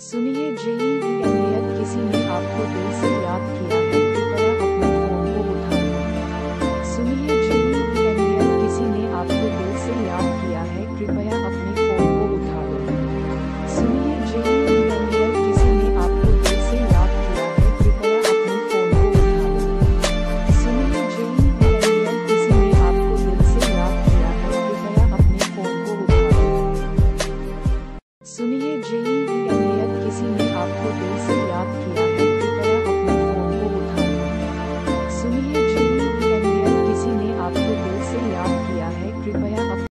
सुनिए JEE mail, किसी ने आपको दिल से याद किया है, कृपया अपने फोन को उठाएं। सुनिए जेईई मेल, किसी ने आपको दिल से याद